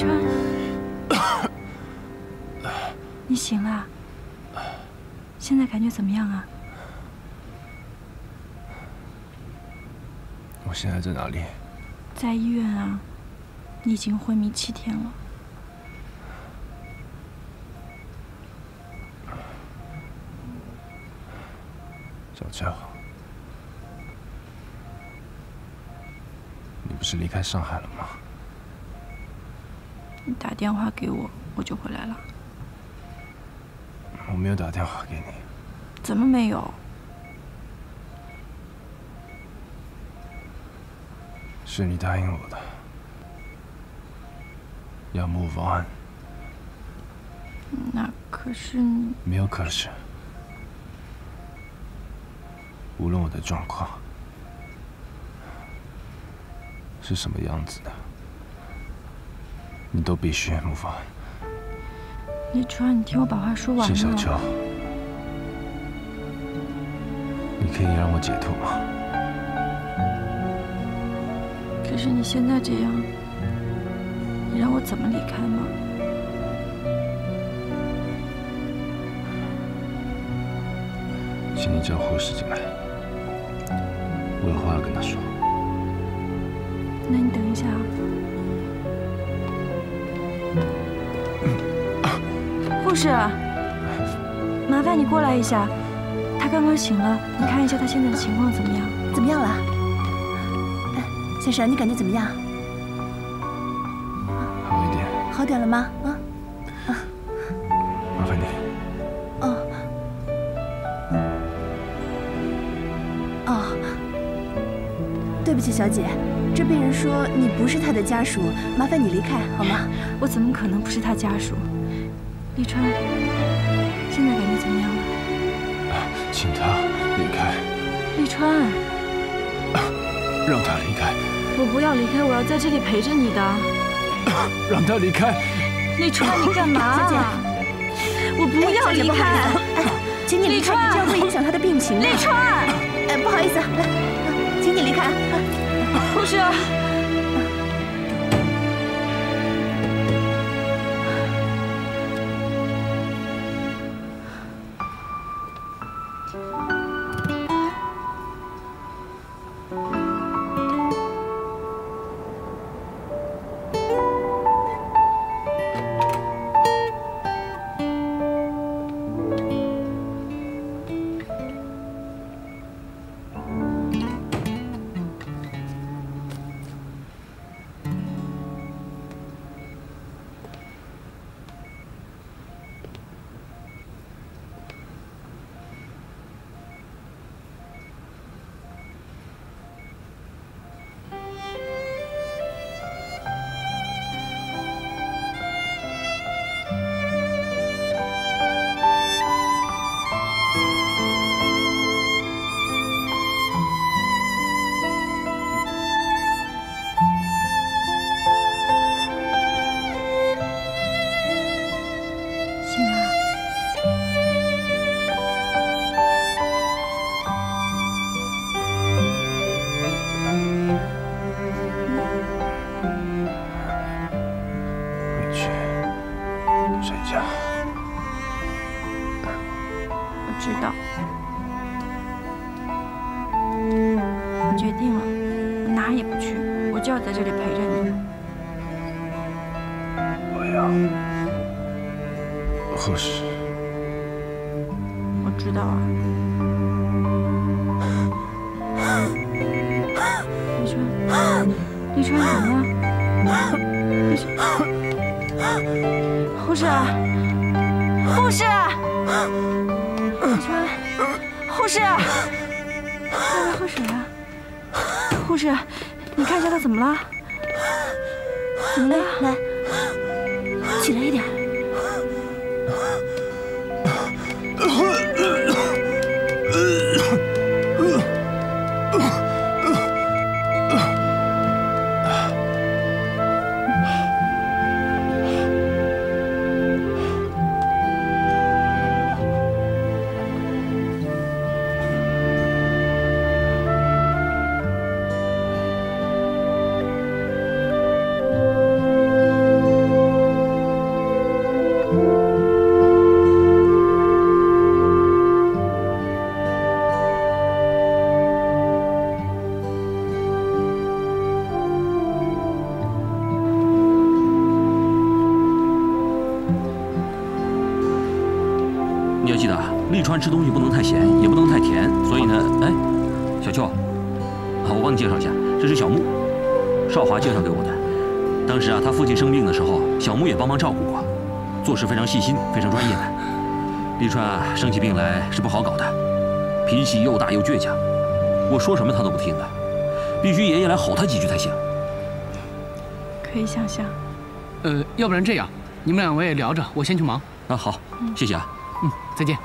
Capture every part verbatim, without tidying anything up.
川，你醒了？现在感觉怎么样啊？我现在在哪里？在医院啊，你已经昏迷七天了。 小娇，你不是离开上海了吗？你打电话给我，我就回来了。我没有打电话给你。怎么没有？是你答应我的，要move on。那可是你……没有可是。 无论我的状况是什么样子的，你都必须move on。立川，你听我把话说完。谢小秋，你可以让我解脱吗？可是你现在这样，你让我怎么离开吗？ 请你叫护士进来，我有话要跟他说。那你等一下啊，护士，麻烦你过来一下，他刚刚醒了，你看一下他现在的情况怎么样？怎么样了？哎，先生，你感觉怎么样？好一点。好点了吗？啊啊！麻烦你。 对不起，小姐，这病人说你不是他的家属，麻烦你离开好吗？我怎么可能不是他家属？立川，现在感觉怎么样了？请他离开。立川，让他离开。我不要离开，我要在这里陪着你的。让他离开。立川，你干嘛？小姐，我不要离开。请你离开，你这样会影响他的病情。立川，哎，不好意思，来。 请你离开，护士。川吃东西不能太咸，也不能太甜，所以呢，哎，小秋，啊，我帮你介绍一下，这是小木，少华介绍给我的。当时啊，他父亲生病的时候，小木也帮忙照顾过，做事非常细心，非常专业的。立川啊，生起病来是不好搞的，脾气又大又倔强，我说什么他都不听的，必须爷爷来吼他几句才行。可以想象。呃，要不然这样，你们两位聊着，我先去忙。啊，好，谢谢啊。嗯，再见。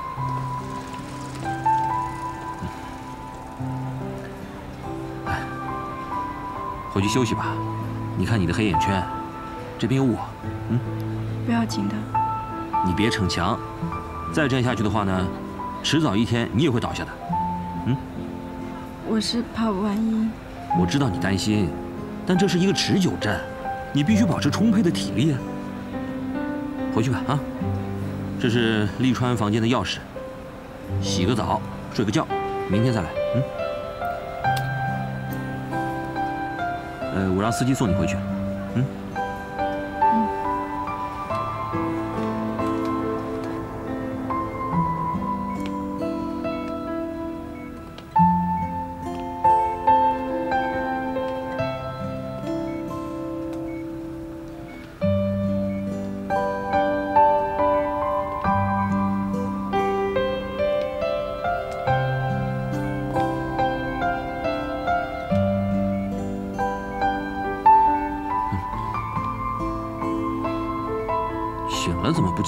回去休息吧，你看你的黑眼圈，这边有我，嗯，不要紧的。你别逞强，再这样下去的话呢，迟早一天你也会倒下的，嗯。我是怕万一。我知道你担心，但这是一个持久战，你必须保持充沛的体力啊。回去吧啊，这是立川房间的钥匙，洗个澡，睡个觉，明天再来，嗯。 呃，我让司机送你回去，嗯。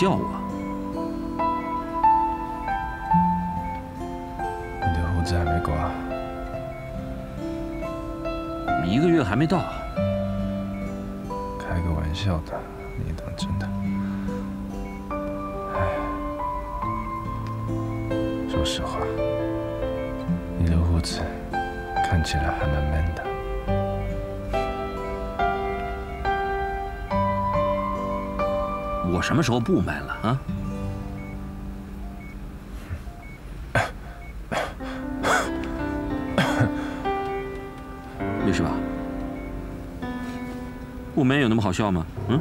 叫我，你的胡子还没刮，一个月还没到。开个玩笑的，你当真的？哎，说实话，你的胡子看起来还蛮 man 的。 我什么时候不买了啊？律师吧，不买有那么好笑吗？嗯。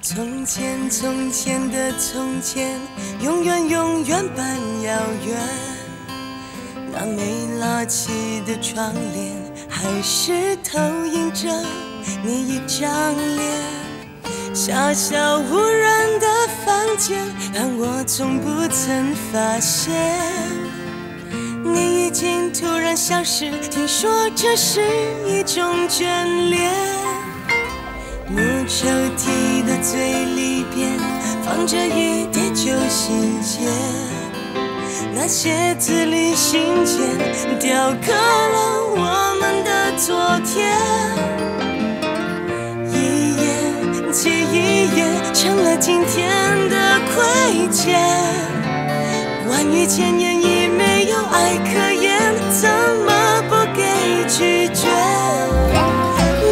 从前从前的从前，永远永远般遥远。那没拉起的窗帘，还是投影着。 你一张脸，狭小无人的房间，但我从不曾发现你已经突然消失。听说这是一种眷恋。木抽屉的最里边放着一叠旧信件，那些字里行间雕刻了我们的昨天。 记忆也成了今天的亏欠，万语千言已没有爱可言，怎么不给拒绝？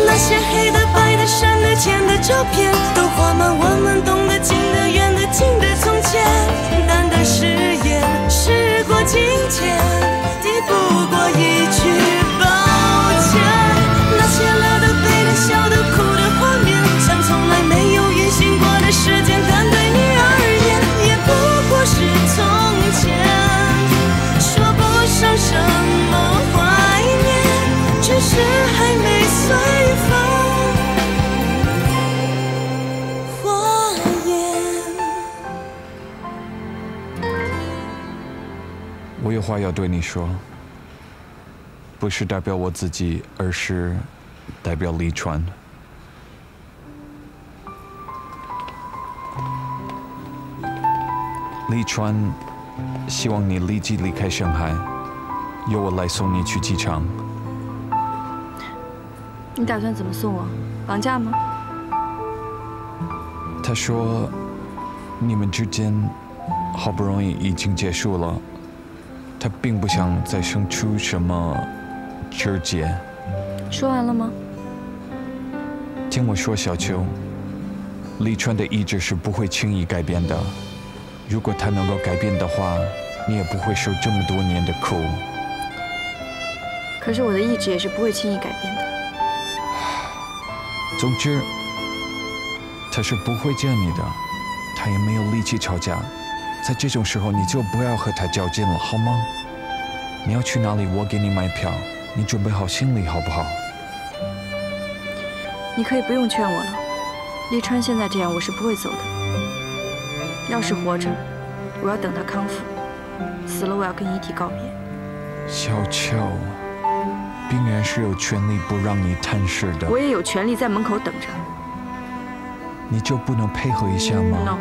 那些黑的、白的、深的、浅的照片，都画满我们懂得、近的、远的、近的从前。淡淡誓言，时过境迁，抵不过一句抱歉。那些乐的、悲的、笑的、哭的画面。 从来没有运行过的时间，但对你而言，也不过是从前。说不上什么怀念，只是还没随风化烟。我有话要对你说，不是代表我自己，而是代表立川。 立川，希望你立即离开上海，由我来送你去机场。你打算怎么送我？绑架吗？他说，你们之间好不容易已经结束了，他并不想再生出什么纠结。说完了吗？听我说，小秋，立川的意志是不会轻易改变的。 如果他能够改变的话，你也不会受这么多年的苦。可是我的意志也是不会轻易改变的。总之，他是不会见你的，他他也没有力气吵架，在这种时候你就不要和他较劲了，好吗？你要去哪里，我给你买票，你准备好行李好不好？你可以不用劝我了，立川现在这样我是不会走的。要是活着，我要等他康复；死了，我要跟遗体告别。小俏，病人是有权利不让你探视的。我也有权利在门口等着。 你就不能配合一下吗？ No。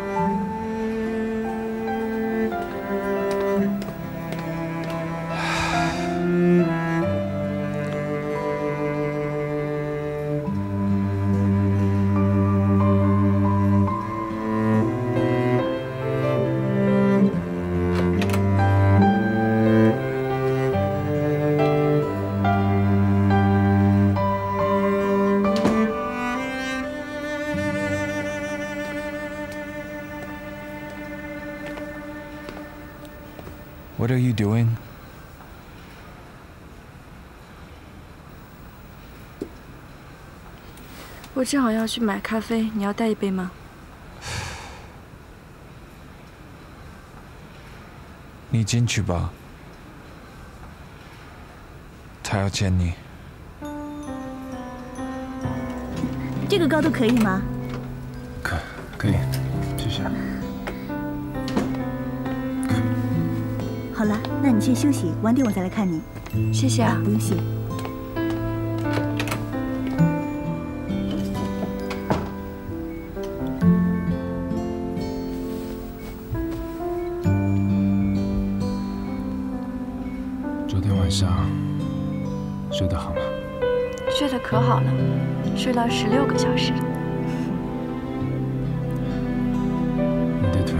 What are you doing? I just want to buy coffee. You want to take a cup? You go in. He wants to meet you. This height can be okay? Can, can. 好了，那你先休息，晚点我再来看你。谢谢啊，不用谢。昨天晚上睡得好吗？睡得可好了，睡了十六个小时。你的腿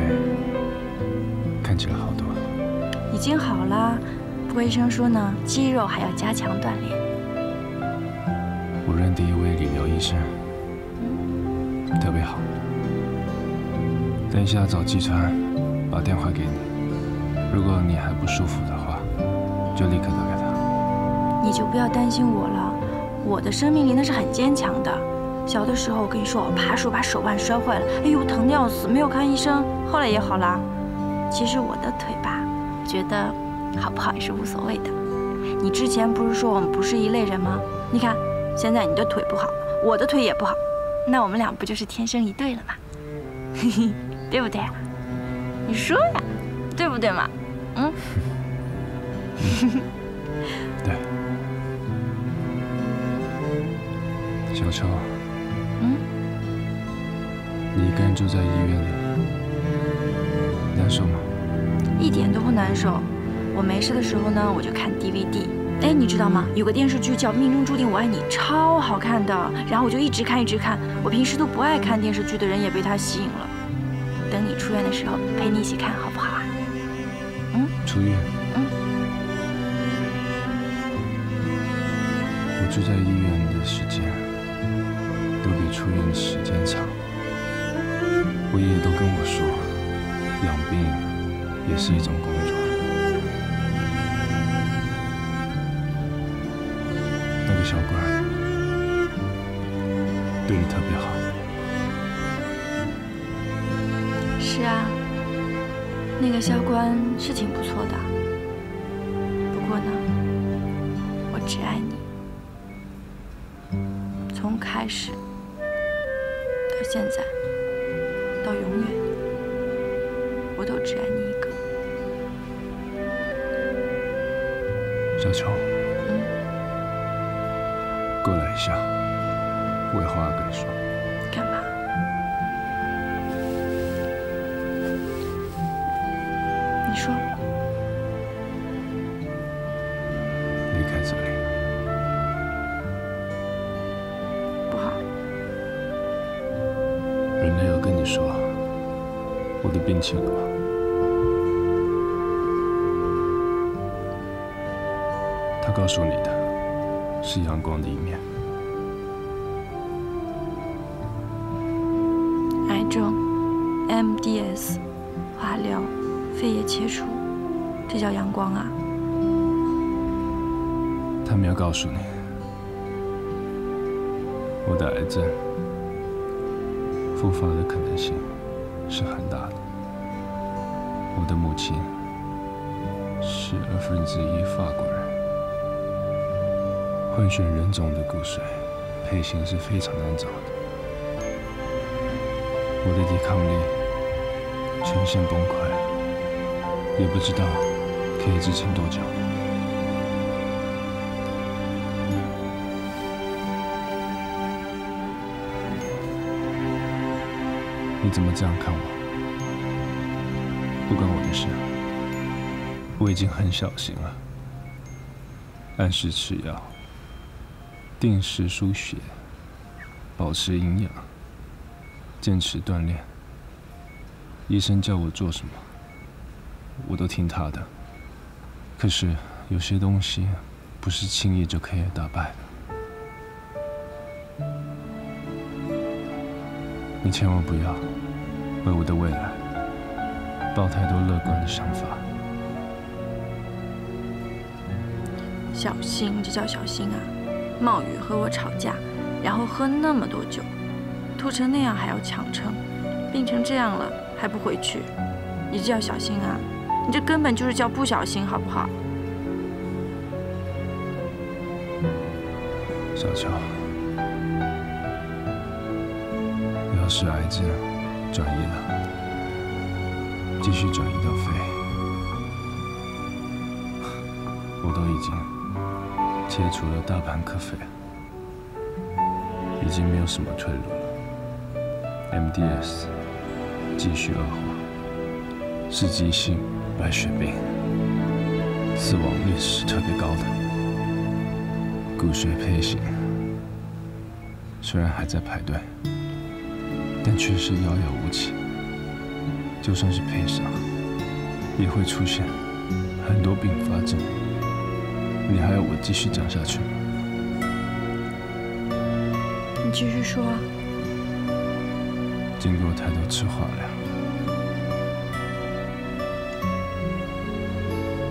看起来好多。 已经好了，不过医生说呢，肌肉还要加强锻炼。我认得一位理疗医生，特别好。等一下找季川，把电话给你。如果你还不舒服的话，就立刻打给他。你就不要担心我了，我的生命力那是很坚强的。小的时候我跟你说，我爬树把手腕摔坏了，哎呦疼得要死，没有看医生，后来也好了。其实我的腿吧。 觉得好不好也是无所谓的。你之前不是说我们不是一类人吗？你看，现在你的腿不好，我的腿也不好，那我们俩不就是天生一对了吗？嘿嘿，对不对啊？你说呀，对不对嘛？嗯。对。小秋。嗯。你一个人住在医院里，难受吗？ 一点都不难受。我没事的时候呢，我就看 D V D。哎，你知道吗？有个电视剧叫《命中注定我爱你》，超好看的。然后我就一直看，一直看。我平时都不爱看电视剧的人也被它吸引了。等你出院的时候，陪你一起看，好不好啊？嗯。出院。嗯。我住在医院的时间都比出院的时间长。我爷爷都跟我说，养病。 也是一种工作。那个小官对你特别好。是啊，那个小官是挺不错的。不过呢，我只爱你，从开始到现在，到永远，我都只爱你一个。 小秋，嗯，过来一下，我有话要跟你说。干嘛？你说。离开这里不好。人类有跟你说我的病情了吗？ 告诉你的是阳光的一面。癌症、M D S、化疗、肺叶切除，这叫阳光啊！他没有告诉你，我的癌症复发的可能性是很大的。我的母亲是二分之一法国人，混血人种的骨髓配型是非常难找的。我的抵抗力呈现崩溃，也不知道可以支撑多久。 你怎么这样看我？不关我的事，我已经很小心了。按时吃药，定时输血，保持营养，坚持锻炼。医生叫我做什么，我都听他的。可是有些东西不是轻易就可以打败的。你千万不要。 为我的未来抱太多乐观的想法。小心，这叫小心啊！冒雨和我吵架，然后喝那么多酒，吐成那样还要强撑，病成这样了还不回去，你这叫小心啊！你这根本就是叫不小心，好不好？小乔，要是癌症。 转移了，继续转移到肺，我都已经切除了大盘科肺，已经没有什么退路了。M D S 继续恶化，是急性白血病，死亡率是特别高的。骨髓配型虽然还在排队。 但却是遥遥无期。就算是配上，也会出现很多并发症。你还要我继续讲下去吗？你继续说啊。经过太多次化疗，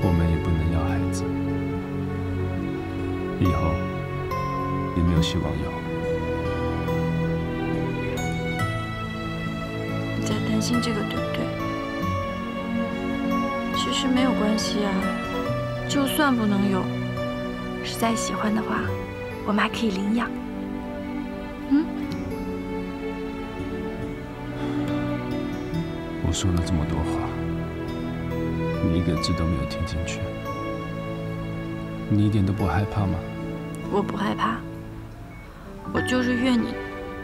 我们也不能要孩子，以后也没有希望有。 信这个对不对？其实没有关系啊，就算不能有，实在喜欢的话，我们还可以领养。嗯？我说了这么多话，你一个字都没有听进去，你一点都不害怕吗？我不害怕，我就是怨你。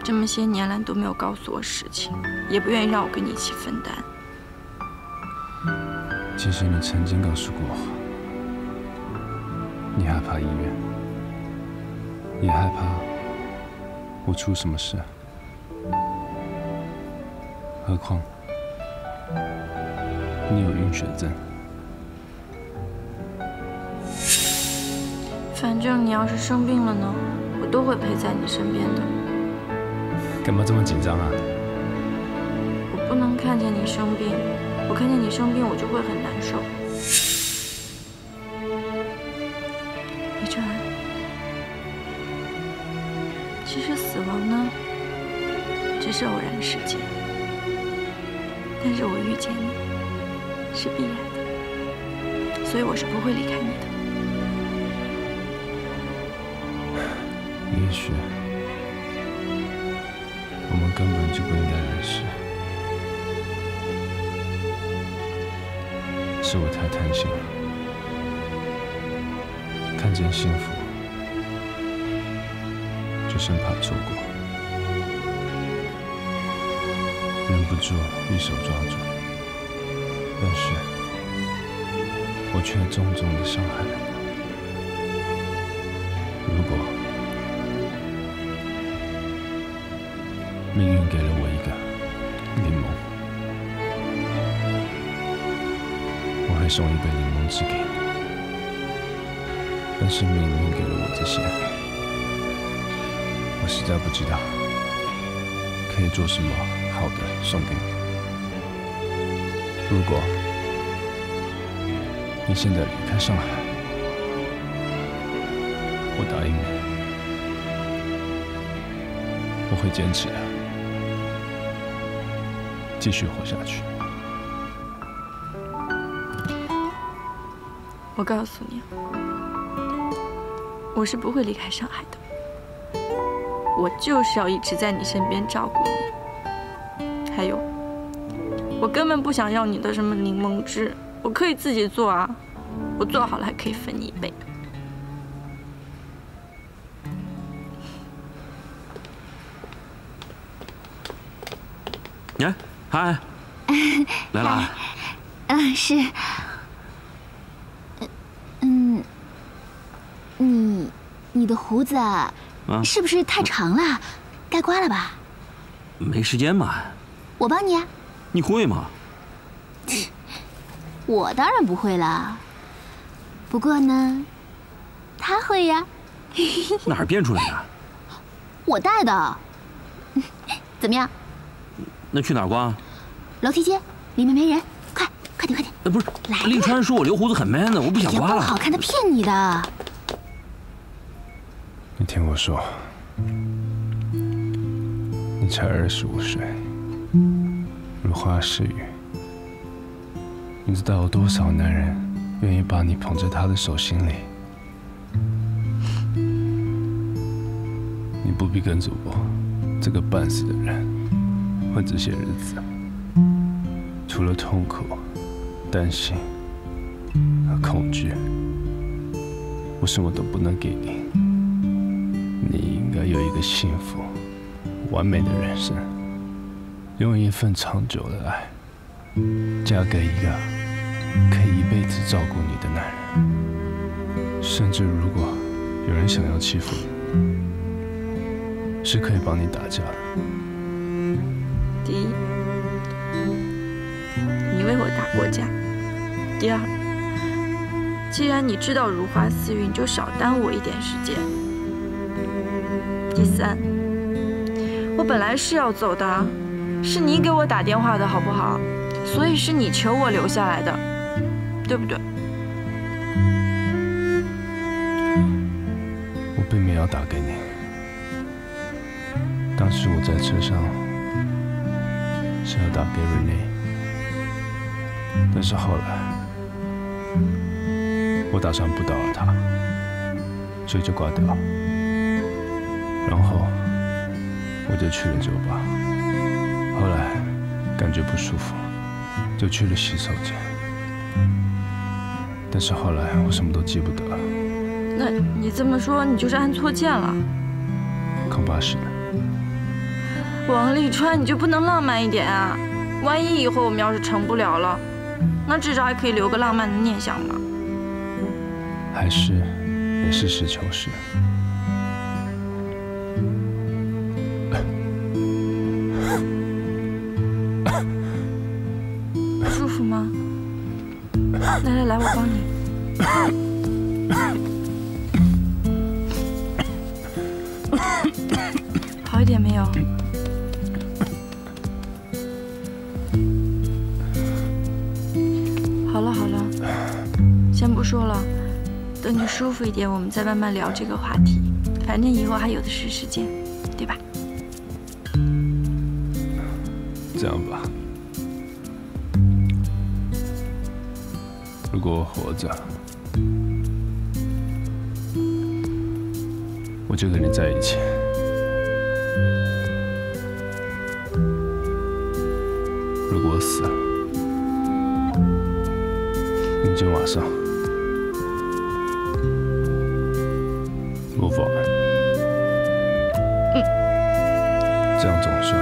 这么些年来都没有告诉我实情，也不愿意让我跟你一起分担。其实你曾经告诉过我，你害怕医院，也害怕我出什么事。何况你有晕血症。反正你要是生病了呢，我都会陪在你身边的。 干嘛这么紧张啊？我不能看见你生病，我看见你生病，我就会很难受。李川，其实死亡呢，只是偶然事件，但是我遇见你是必然的，所以我是不会离开你的。也许。 我们根本就不应该认识，是我太贪心了，看见幸福就生怕错过，忍不住一手抓住，但是我却重重的伤害了你。如果。 命运给了我一个柠檬，我会送一杯柠檬汁给你，但是命运给了我这些，我实在不知道可以做什么好的送给你。如果你现在离开上海，我答应你，我会坚持的。继续活下去。我告诉你，我是不会离开上海的。 我就是要一直在你身边照顾你。还有，我根本不想要你的什么柠檬汁，我可以自己做啊，我做好了还可以分你一杯。哎，嗨，来了啊。嗯，是。嗯，你你的胡子。 啊、是不是太长了？嗯、该刮了吧？没时间嘛。我帮你啊。你会吗？我当然不会了。不过呢，他会呀。哪儿变出来的？我带的。怎么样？那去哪儿刮？楼梯间，里面没人。快，快点，快点！呃，不是，来。立川说我留胡子很 man 的，我不想刮了。好看，他骗你的。 你听我说，你才二十五岁，如花似玉，你知道有多少男人愿意把你捧在他的手心里？你不必跟着我这个半死的人混这些日子，除了痛苦、担心和恐惧，我什么都不能给你。 你应该有一个幸福、完美的人生，拥有一份长久的爱，嫁给一个可以一辈子照顾你的男人。甚至如果有人想要欺负你，是可以帮你打架的。第一，你为我打过架；第二，既然你知道如花似玉，你就少耽误我一点时间。 第三，我本来是要走的，是你给我打电话的好不好？所以是你求我留下来的，对不对？我并没有打给你，当时我在车上是要打给 Rene， 但是后来我打算不打扰他，所以就挂掉。 然后我就去了酒吧，后来感觉不舒服，就去了洗手间。但是后来我什么都记不得了。那你这么说，你就是按错键了？恐怕是的。王立川，你就不能浪漫一点啊？万一以后我们要是成不了了，那至少还可以留个浪漫的念想吧。还是也实事求是。 来来来，我帮你。好一点没有？好了好了，先不说了，等你舒服一点，我们再慢慢聊这个话题。反正以后还有的是时间，对吧？这样吧。 如果我活着，我就跟你在一起。如果我死了，你就马上move on。嗯，这样总算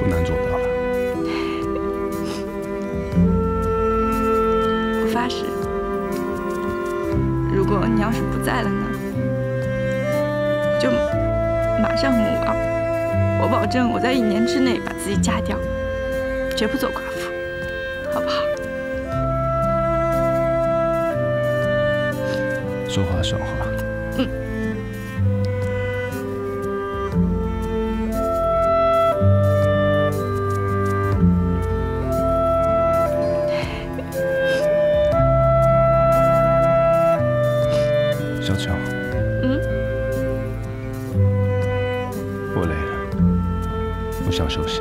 不难做到了。 发誓，如果你要是不在了呢，就马上母亡。我保证我在一年之内把自己嫁掉，绝不做寡妇，好不好？说话算话。嗯。我累了，我想休息。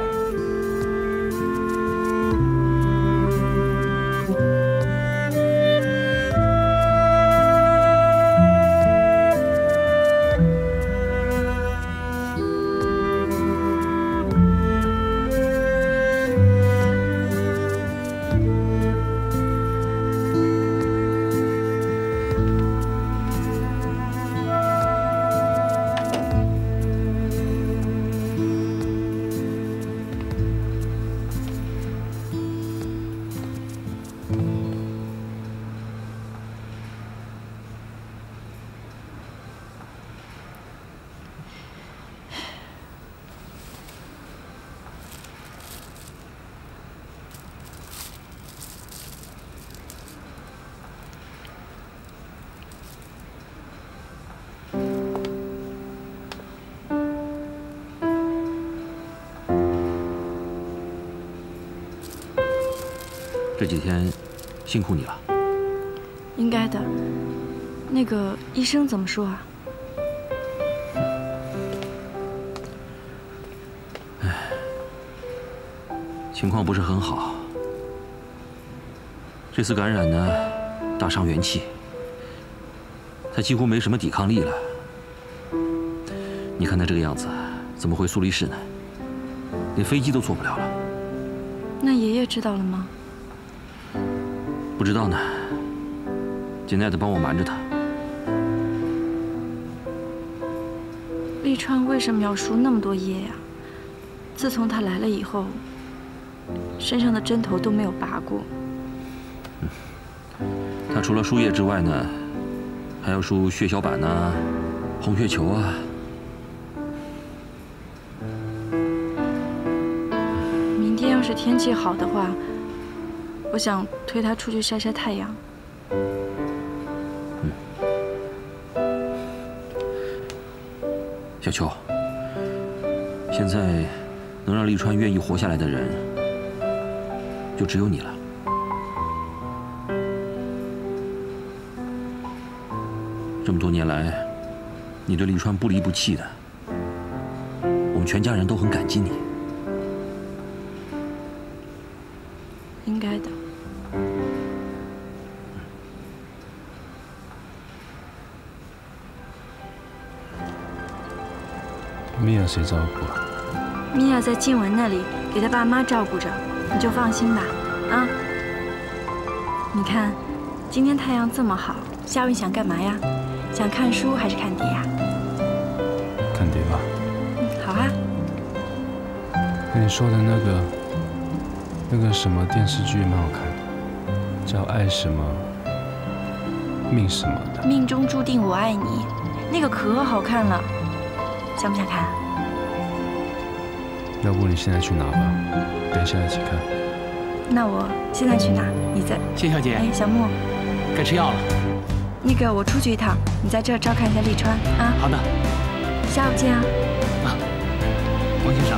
这几天辛苦你了。应该的。那个医生怎么说啊？唉，情况不是很好。这次感染呢，大伤元气，他几乎没什么抵抗力了。你看他这个样子，怎么回苏黎世呢？连飞机都坐不了了。那爷爷知道了吗？ 不知道呢，简奈子帮我瞒着他。利川为什么要输那么多液呀？自从他来了以后，身上的针头都没有拔过。嗯、他除了输液之外呢，还要输血小板呐、红血球啊。明天要是天气好的话。 我想推他出去晒晒太阳。嗯，小秋，现在能让利川愿意活下来的人，就只有你了。这么多年来，你对利川不离不弃的，我们全家人都很感激你。应该的。 米娅谁照顾啊？米娅在静雯那里给她爸妈照顾着，你就放心吧。啊，你看，今天太阳这么好，夏文想干嘛呀？想看书还是看碟呀？看碟吧。嗯，好啊。那你说的那个那个什么电视剧蛮好看的，叫《爱什么命什么的》。命中注定我爱你，那个可好看了。 想不想看？要不你现在去拿吧，等一下一起看。那我现在去拿，你在。谢小姐。哎，小木，该吃药了。那个，我出去一趟，你在这儿照看一下利川啊。好的。下午见啊。啊，王先生。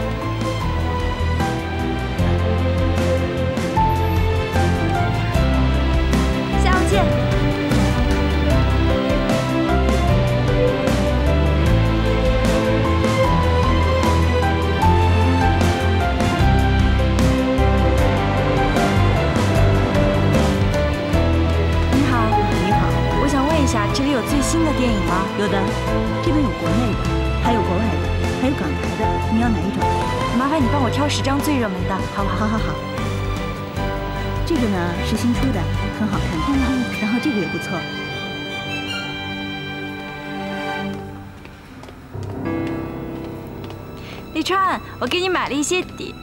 这里有最新的电影吗？有的，这边有国内的，还有国外的，还有港台的。你要哪一种？麻烦你帮我挑十张最热门的，好不好？好好好。这个呢是新出的，很好看。嗯嗯。然后这个也不错。利川，我给你买了一些碟。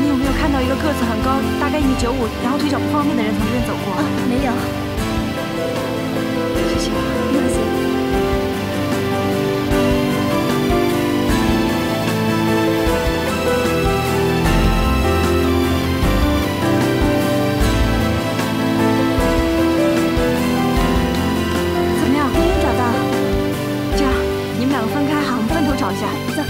你有没有看到一个个子很高，大概一米九五，然后腿脚不方便的人从这边走过？啊，没有。谢谢啊，不客气。怎么样，没有找到？这样，你们两个分开哈，我们分头找一下，走。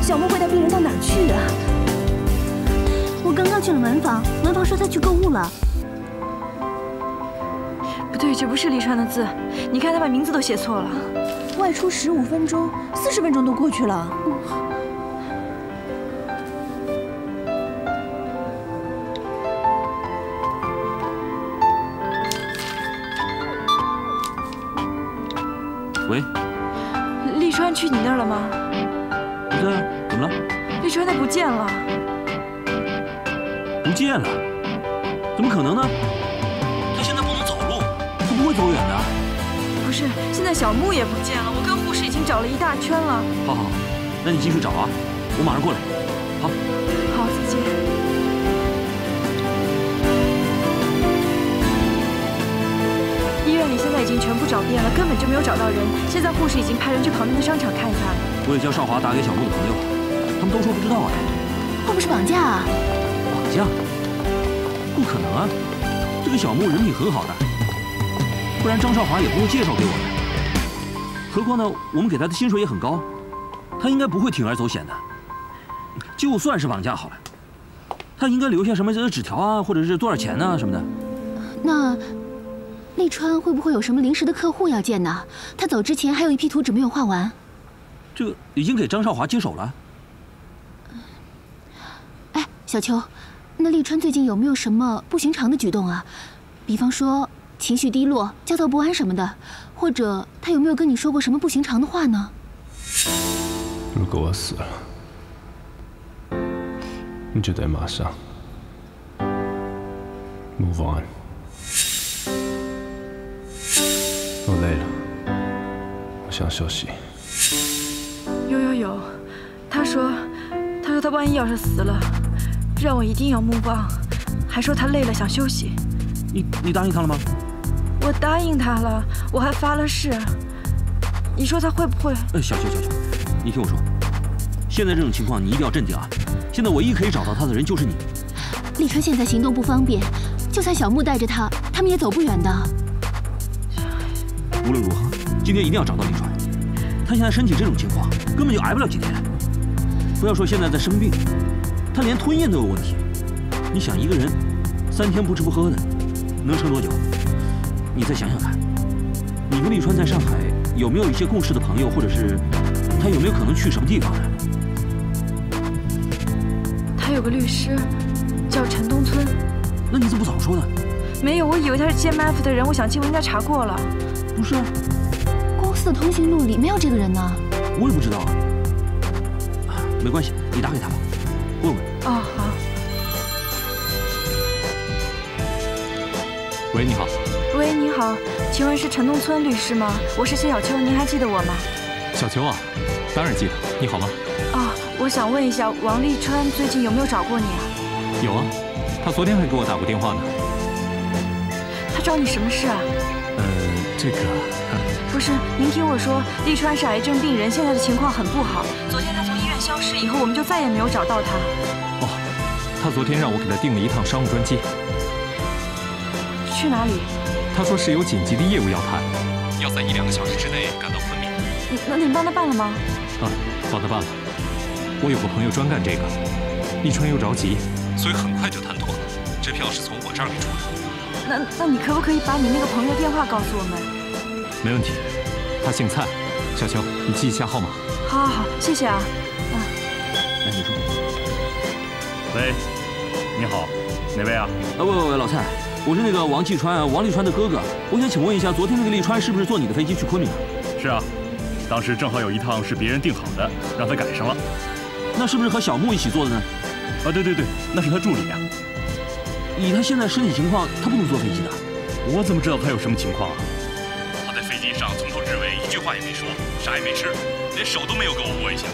小木会带病人到哪儿去啊？我刚刚去了文房，文房说他去购物了。不对，这不是利川的字，你看他把名字都写错了。外出十五分钟，四十分钟都过去了。喂，利川去你那儿了吗？ 怎么了？利川他不见了！不见了？怎么可能呢？他现在不能走路，他不会走远的。不是，现在小木也不见了，我跟护士已经找了一大圈了。好好。那你继续找啊，我马上过来。好，好，再见。 医院里现在已经全部找遍了，根本就没有找到人。现在护士已经派人去旁边的商场看一看了。我也叫少华打给小木的朋友，他们都说不知道哎。会不是绑架啊？绑架？不可能啊！这个小木人品很好的，不然张少华也不会介绍给我们。何况呢，我们给他的薪水也很高，他应该不会铤而走险的。就算是绑架好了，他应该留下什么纸条啊，或者是多少钱啊什么的。那。 利川会不会有什么临时的客户要见呢？他走之前还有一批图纸没有画完，这个已经给张少华接手了。哎，小秋，那利川最近有没有什么不寻常的举动啊？比方说情绪低落、焦躁不安什么的，或者他有没有跟你说过什么不寻常的话呢？如果我死了，你就得马上 move on。 我累了，我想休息。有有有，他说，他说他万一要是死了，让我一定要move on，还说他累了想休息。你你答应他了吗？我答应他了，我还发了誓。你说他会不会？哎，小秋小秋，你听我说，现在这种情况你一定要镇定啊！现在唯一可以找到他的人就是你。利川现在行动不方便，就算小木带着他，他们也走不远的。 无论如何，今天一定要找到李川。他现在身体这种情况，根本就挨不了几天。不要说现在在生病，他连吞咽都有问题。你想一个人三天不吃不喝的，能撑多久？你再想想看，你跟李川在上海有没有一些共事的朋友，或者是他有没有可能去什么地方呢？他有个律师，叫陈东村。那你怎么不早说呢？没有，我以为他是 G M F 的人，我想新闻应该查过了。 不是，公司的通讯录里没有这个人呢。我也不知道啊，啊，没关系，你打给他吧，问问。哦，好。喂，你好。喂，你好，请问是陈东村律师吗？我是谢小秋，您还记得我吗？小秋啊，当然记得。你好吗？啊、哦，我想问一下，王利川最近有没有找过你啊？有啊，他昨天还给我打过电话呢。他找你什么事啊？ 这个不是，您听我说，利川是癌症病人，现在的情况很不好。昨天他从医院消失以后，我们就再也没有找到他。哦，他昨天让我给他订了一趟商务专机。去哪里？他说是有紧急的业务要谈，要在一两个小时之内赶到昆明。那你帮他办了吗？啊，帮他办了。我有个朋友专干这个，利川又着急，所以很快就谈妥了。支票是从我这儿给出的。 那那你可不可以把你那个朋友电话告诉我们？没问题，他姓蔡，小秋，你记一下号码。好，好，好，谢谢啊。嗯，来，你说。喂，你好，哪位啊？啊，喂喂喂，老蔡，我是那个王继川，王利川的哥哥。我想请问一下，昨天那个利川是不是坐你的飞机去昆明？是啊，当时正好有一趟是别人订好的，让他赶上了。那是不是和小木一起坐的呢？啊，对对对，那是他助理啊。 以他现在身体情况，他不能坐飞机的。我怎么知道他有什么情况啊？他在飞机上从头至尾一句话也没说，啥也没吃，连手都没有给我握一下。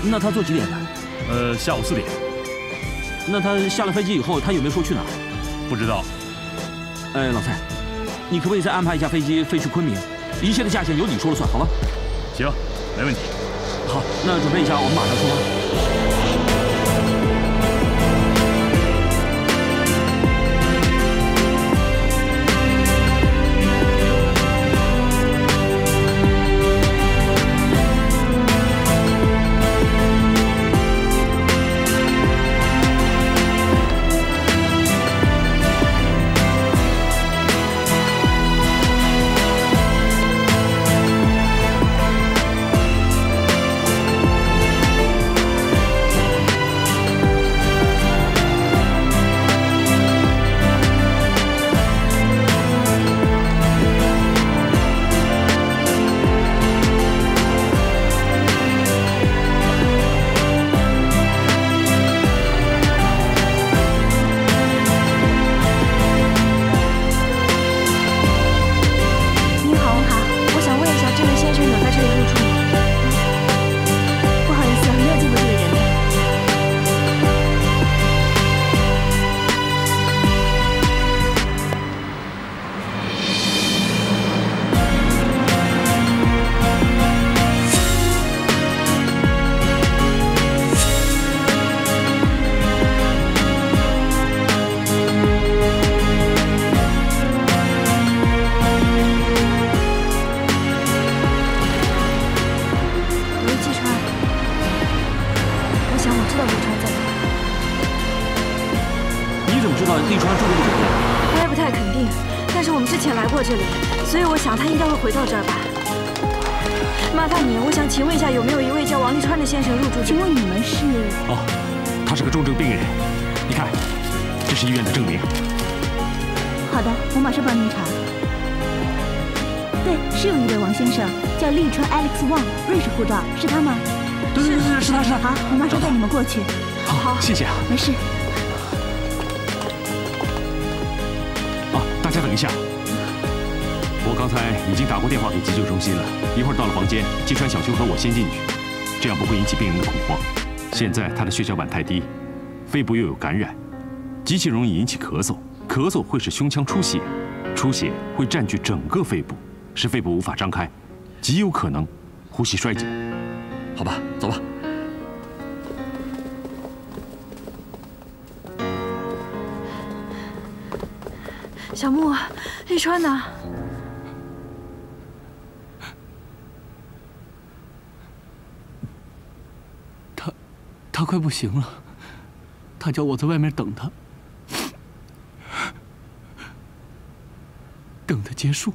那他坐几点的？呃，下午四点。那他下了飞机以后，他有没有说去哪儿？不知道。哎，老蔡，你可不可以再安排一下飞机飞去昆明？一切的价钱由你说了算，好吧？行，没问题。好，那准备一下，我们马上出发。怎么知道利川住过酒店？我也不太肯定，但是我们之前来过这里，所以我想他应该会回到这儿吧。麻烦你，我想请问一下，有没有一位叫王利川的先生入住？请问你们是？哦，他是个重症病人，你看，这是医院的证明。好的，我马上帮您查。对，是有一位王先生叫利川 Alex Wang， 瑞士护照，是他吗？对对对，是他是他。好，我马上带你们过去。好，谢谢啊。没事。 大家等一下，我刚才已经打过电话给急救中心了，一会儿到了房间，季川小兄和我先进去，这样不会引起病人的恐慌。现在他的血小板太低，肺部又有感染，极其容易引起咳嗽，咳嗽会使胸腔出血，出血会占据整个肺部，使肺部无法张开，极有可能呼吸衰竭。好吧，走吧。 小木，利川呢？他，他快不行了。他叫我在外面等他，等他结束。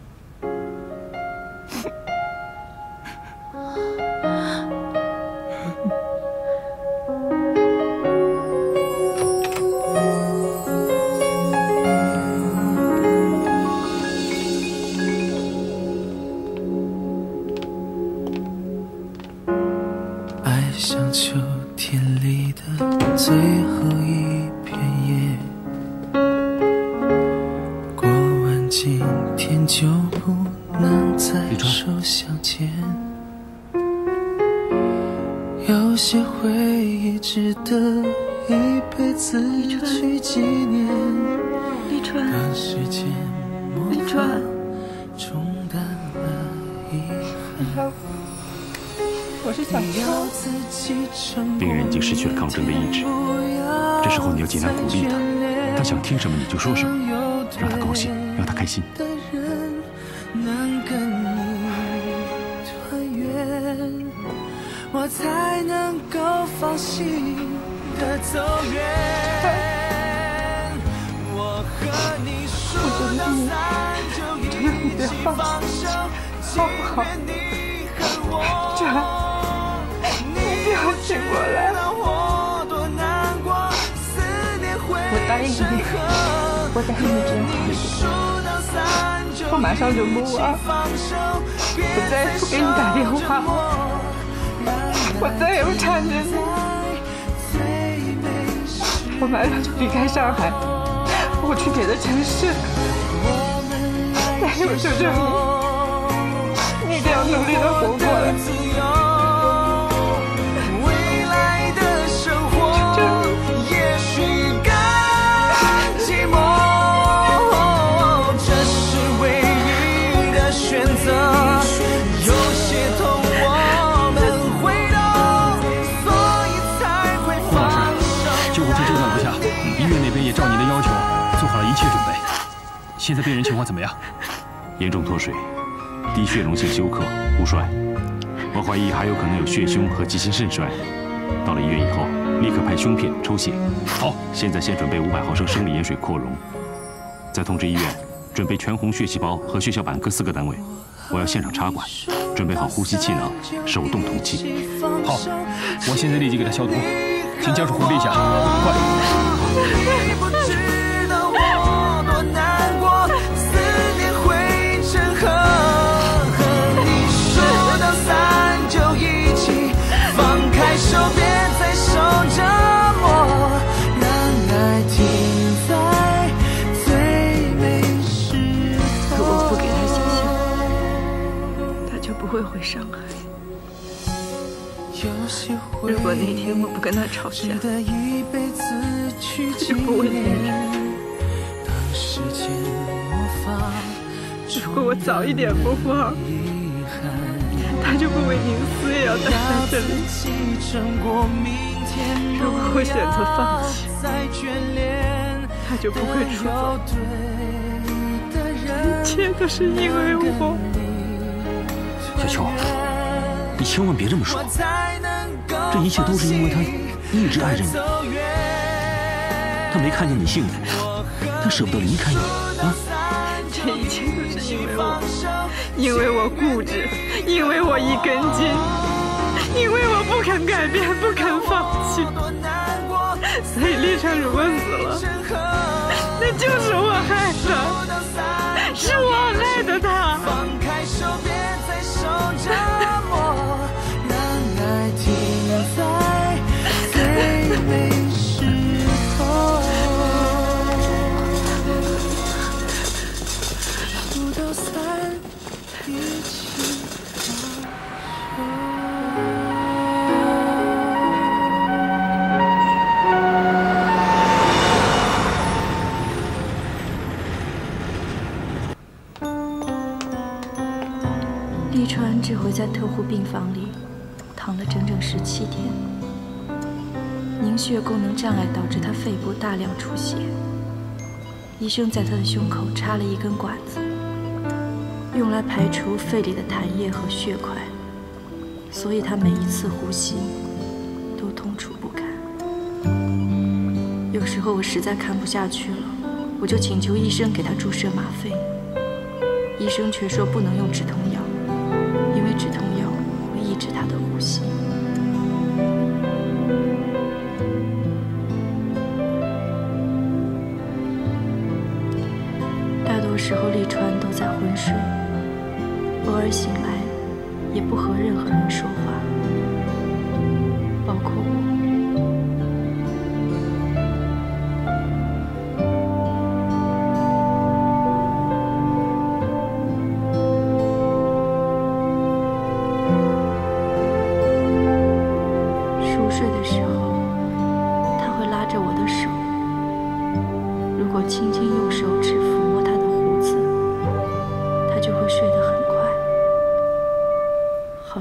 现在病人情况怎么样？严重脱水，低血容性休克，无衰。我怀疑还有可能有血胸和急性肾衰。到了医院以后，立刻拍胸片抽血。好，现在先准备五百毫升生理盐水扩容，再通知医院准备全红血细胞和血小板各四个单位。我要现场插管，准备好呼吸气囊、手动通气。好，我现在立即给他消毒，请家属回避一下，快！ 手别再受折磨，让爱停在最美时刻。如果我不给他信心，他就不会回上海。如果那天我不跟他吵架，他就不会离开。如果我早一点不放。 他就不会宁死也要待在这里。如果我选择放弃，他就不会出走。一切都是因为我。小秋，你千万别这么说，这一切都是因为他一直爱着你。他没看见你幸福，他舍不得离开你啊！这一切都是因为我，因为我固执，因为我一根筋，因为我不肯改变，不肯放弃。所以丽川如果死了，那就是我害的，是我害的他。放开手，别再受折磨，让爱停在最美。 立川这回在特护病房里躺了整整十七天，凝血功能障碍导致他肺部大量出血。医生在他的胸口插了一根管子，用来排除肺里的痰液和血块，所以他每一次呼吸都痛楚不堪。有时候我实在看不下去了，我就请求医生给他注射吗啡，医生却说不能用止痛药。 止痛药会抑制他的呼吸。大多时候，立川都在昏睡，偶尔醒来，也不和任何人说话，包括我。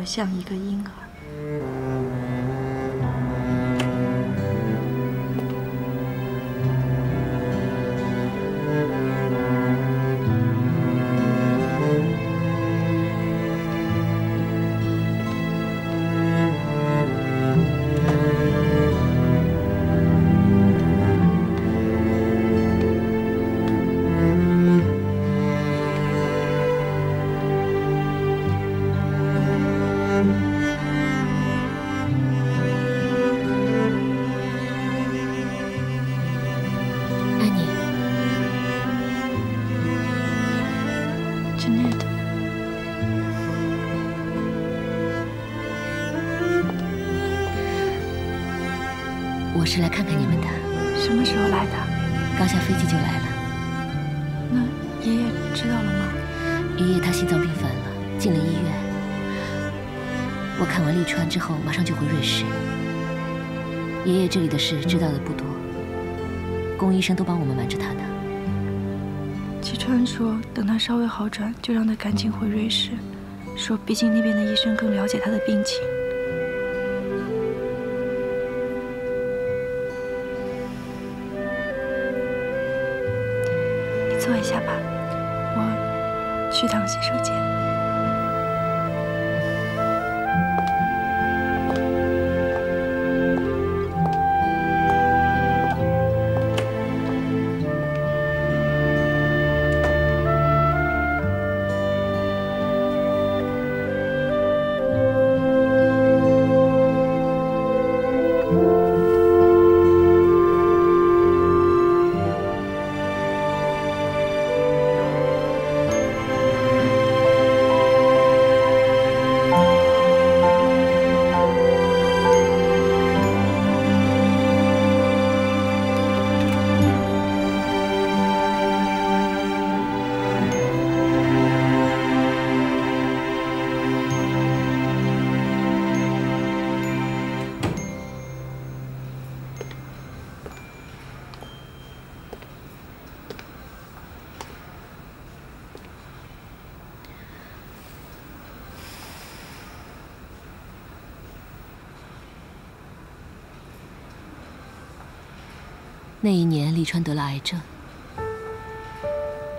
像一个婴儿。我是来看看你们的。什么时候来的？刚下飞机就来了。那爷爷知道了吗？爷爷他心脏病犯了，进了医院。我看完利川之后，马上就回瑞士。爷爷这里的事知道的不多，龚医生都帮我们瞒着他呢。季川说，等他稍微好转，就让他赶紧回瑞士，说毕竟那边的医生更了解他的病情。 坐一下吧，我去趟洗手间。那一年，利川得了癌症。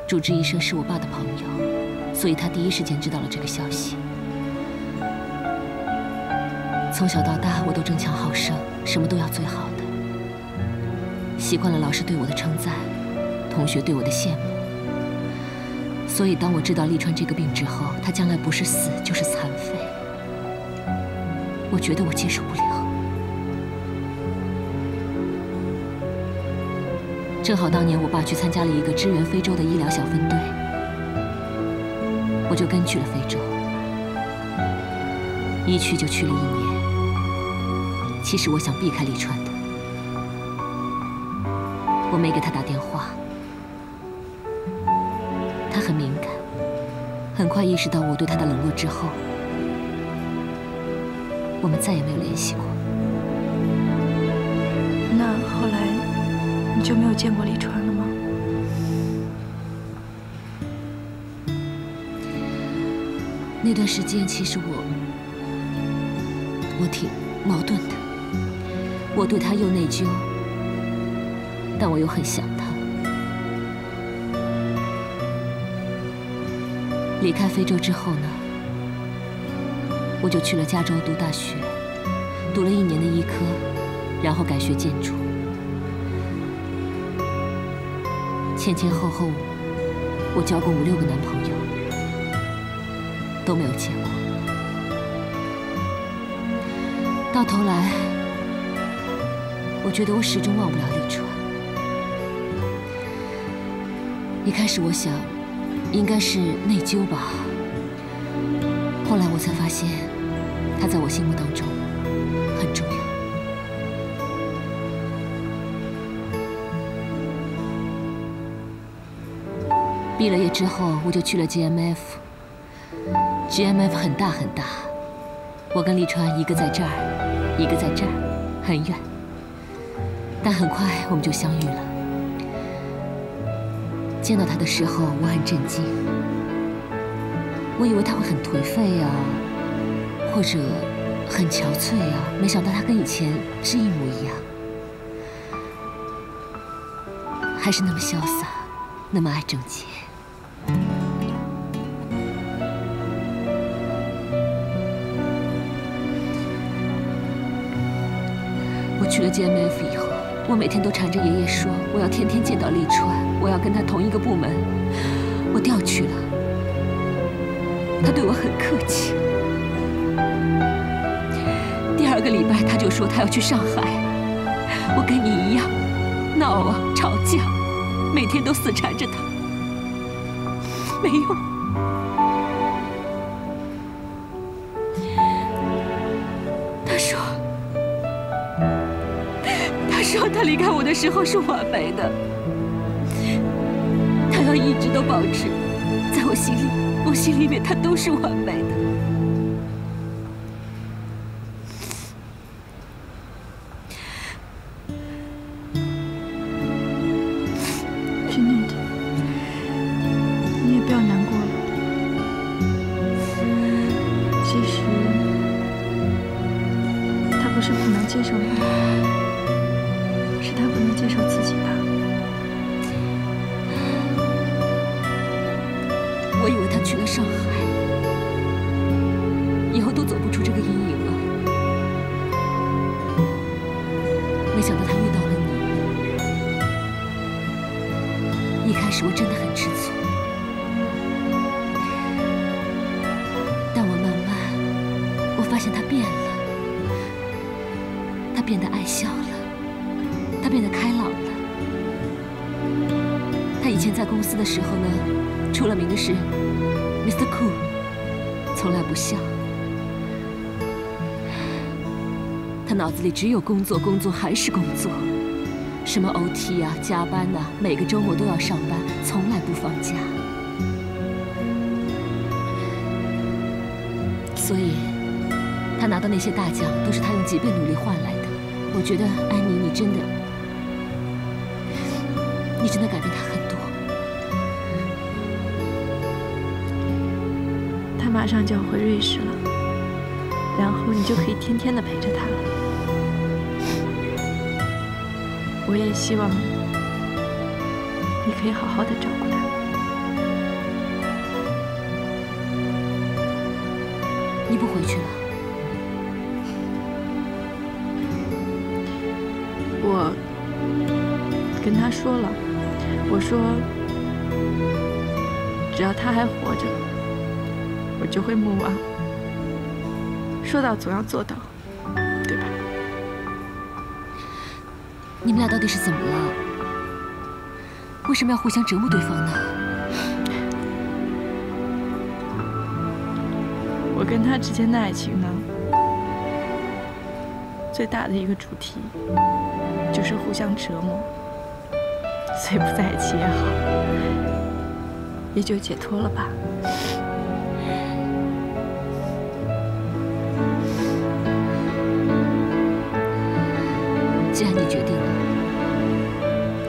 主治医生是我爸的朋友，所以他第一时间知道了这个消息。从小到大，我都争强好胜，什么都要最好的。习惯了老师对我的称赞，同学对我的羡慕。所以，当我知道立川这个病之后，他将来不是死就是残废，我觉得我接受不了。正好当年我爸去参加了一个支援非洲的医疗小分队，我就跟去了非洲，一去就去了一年。 其实我想避开立川的，我没给他打电话。他很敏感，很快意识到我对他的冷落之后，我们再也没有联系过。那后来你就没有见过立川了吗？那段时间，其实我我挺矛盾的。 我对他又内疚，但我又很想他。离开非洲之后呢，我就去了加州读大学，读了一年的医科，然后改学建筑。前前后后，我交过五六个男朋友，都没有结果。到头来。 我觉得我始终忘不了立川。一开始我想，应该是内疚吧。后来我才发现，他在我心目当中很重要。毕了业之后，我就去了 G M F。G M F 很大很大，我跟立川一个在这儿，一个在这儿，很远。 但很快我们就相遇了。见到他的时候，我很震惊，我以为他会很颓废啊，或者很憔悴啊，没想到他跟以前是一模一样，还是那么潇洒，那么爱整洁。我去了 G M F 以后。 我每天都缠着爷爷说，我要天天见到立川，我要跟他同一个部门。我调去了，他对我很客气。第二个礼拜他就说他要去上海，我跟你一样，闹啊吵架，每天都死缠着他，没用。他说。 说他离开我的时候是完美的，他要一直都保持，在我心里，我心里面他都是完美的。婷婷，你也不要难过了。其实，他不是不能接受你。 是他不能接受自己吧？我以为他去了上海，以后都走不出这个阴影了。没想到他遇到了你，一开始我真的很吃醋，但我慢慢，我发现他变了，他变得爱笑了。 他变得开朗了。他以前在公司的时候呢，出了名的是 Mister Cool， 从来不笑。他脑子里只有工作，工作还是工作，什么 O T 啊、加班啊，每个周末都要上班，从来不放假。所以，他拿到那些大奖都是他用几倍努力换来的。我觉得安妮，你真的。 你真的改变他很多，他马上就要回瑞士了，然后你就可以天天的陪着他了。我也希望你可以好好的照顾他。你不回去了？我。跟他说了，我说只要他还活着，我就会莫忘。说到总要做到，对吧？你们俩到底是怎么了？为什么要互相折磨对方呢？我跟他之间的爱情呢，最大的一个主题就是互相折磨，所以不在一起也好，也就解脱了吧。既然你决定了，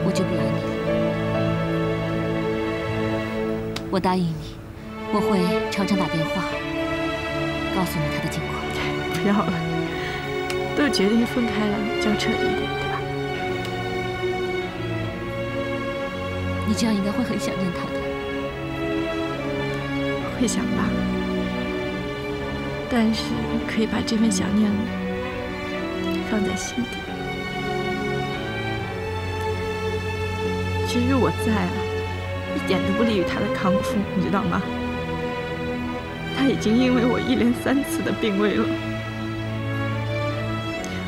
我就不拦你了。我答应你，我会常常打电话告诉你他的情况。不要了。都决定分开了，就要彻底一点，对吧？你这样应该会很想念他的。会想吧，但是可以把这份想念放在心底。其实我在啊，一点都不利于他的康复，你知道吗？他已经因为我一连三次的病危了。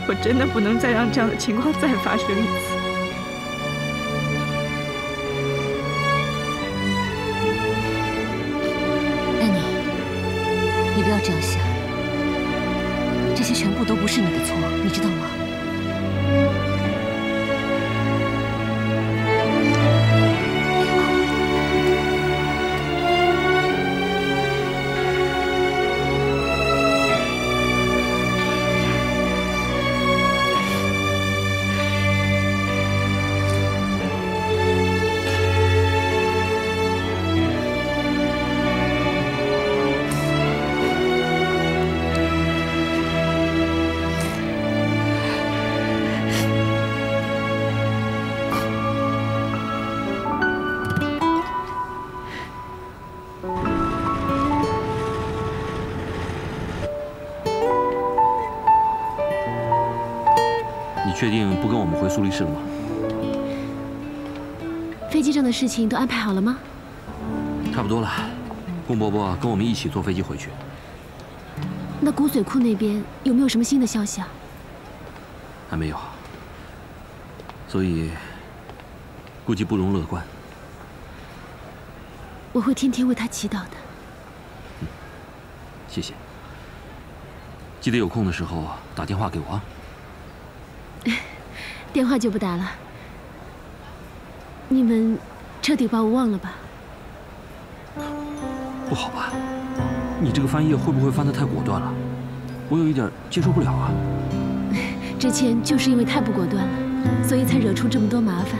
我真的不能再让这样的情况再发生一次。安妮，你不要这样想，这些全部都不是你的错，你知道吗？确定不跟我们回苏黎世了吗？飞机上的事情都安排好了吗？差不多了，龚伯伯跟我们一起坐飞机回去。那骨髓库那边有没有什么新的消息啊？还没有，所以估计不容乐观。我会天天为他祈祷的。嗯，谢谢。记得有空的时候打电话给我啊。电话就不打了，你们彻底把我忘了吧？不好吧？你这个翻页会不会翻得太果断了？我有一点接受不了啊。之前就是因为太不果断了，所以才惹出这么多麻烦。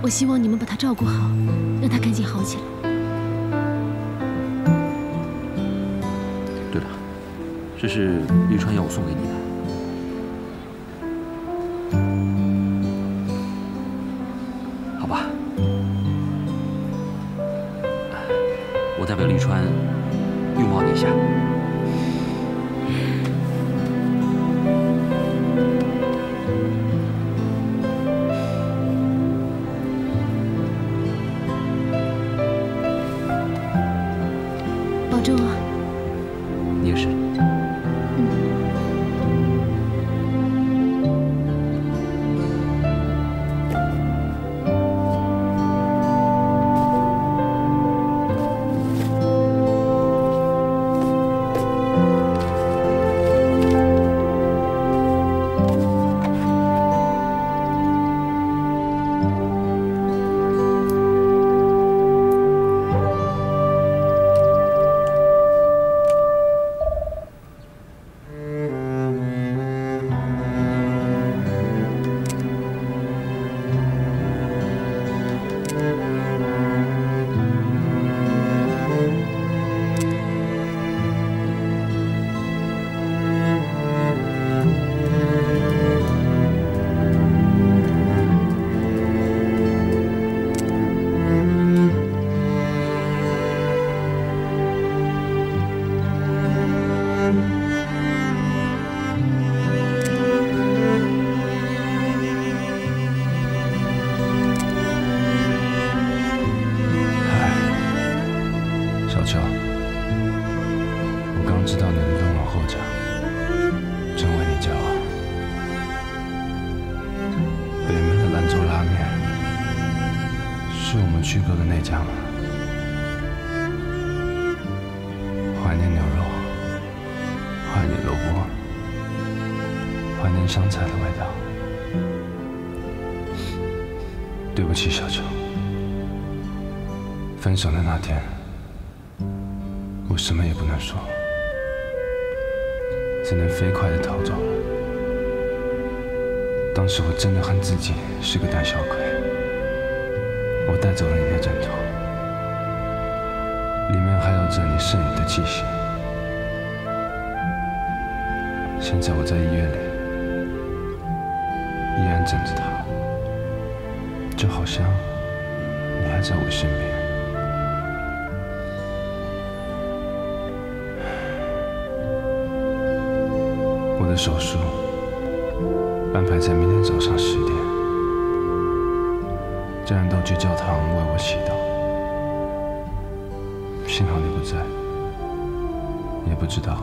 我希望你们把他照顾好，让他赶紧好起来。对了，这是绿川要我送给你的。绿川，拥抱你一下。保重啊！你也是。是我们去过的那家吗？怀念牛肉，怀念萝卜，怀念香菜的味道。对不起，小九。分手的那天，我什么也不能说，只能飞快地逃走了。 当时我真的恨自己是个胆小鬼，我带走了你的枕头，里面还有着你剩余的气息。现在我在医院里，依然枕着它，就好像你还在我身边。我的手术 安排在明天早上十点，家人都去教堂为我祈祷。幸好你不在，也不知道，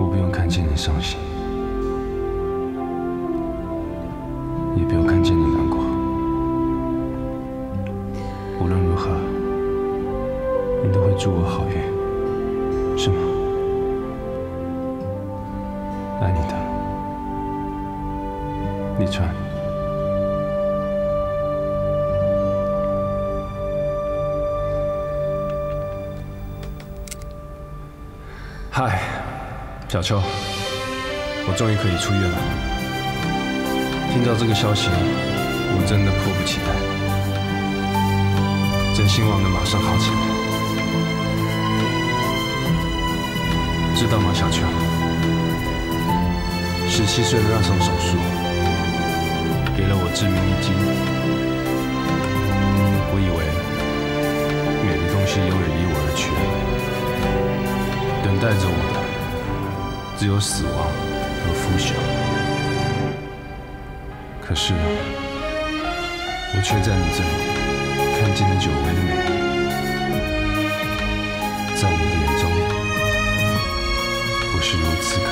我不用看见你伤心，也不用看见你难过。无论如何，你都会祝我好运，是吗？ 爱你的，立川。嗨，小秋，我终于可以出院了。听到这个消息，我真的迫不及待，真希望能马上好起来，知道吗，小秋？ 十七岁的那场手术，给了我致命一击。我以为美的东西永远离我而去，等待着我的只有死亡和腐朽。可是，我却在你这里看见了久违的美。在你的眼中，我是如此可爱。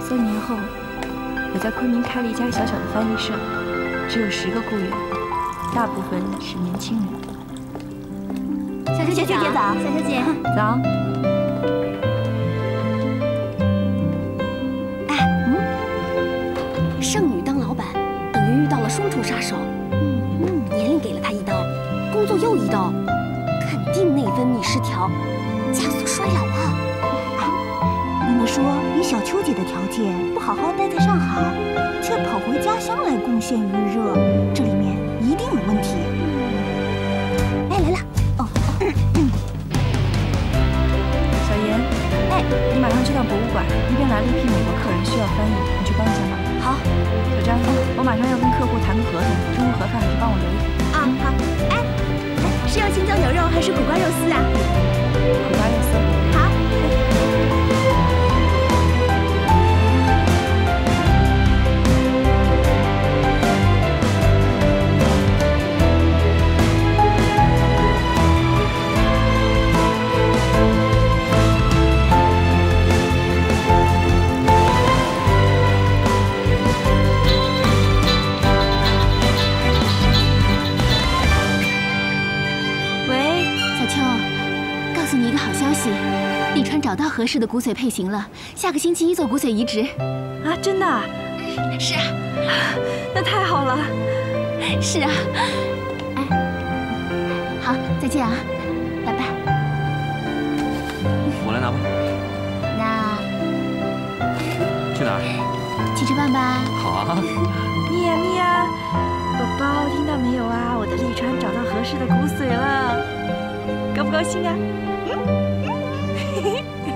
三年后，我在昆明开了一家小小的翻译社，只有十个雇员，大部分是年轻人。小小姐姐早，小小姐早。哎，嗯，剩女当老板，等于遇到了双重杀手。嗯嗯，年龄给了她一刀，工作又一刀，肯定内分泌失调，加速衰老啊。 你说以小秋姐的条件，不好好待在上海，却跑回家乡来贡献余热，这里面一定有问题。哎，来了，哦，小严，哎，你马上去趟博物馆，那边来了一批美国客人，需要翻译，你去帮一下忙。好，小张，我马上要跟客户谈个合同，中午盒饭你帮我留一份。啊，好。哎，哎，是要青椒牛肉还是苦瓜肉丝啊？苦瓜肉丝。好。合适的骨髓配型了，下个星期一做骨髓移植。啊，真的？嗯，是啊。那太好了。是啊。哎，好，再见啊，拜拜。我来拿吧。那去哪儿？请吃饭吧。好啊。咪呀咪呀，宝宝听到没有啊？我的利川找到合适的骨髓了，高不高兴啊？嗯。 嘿嘿。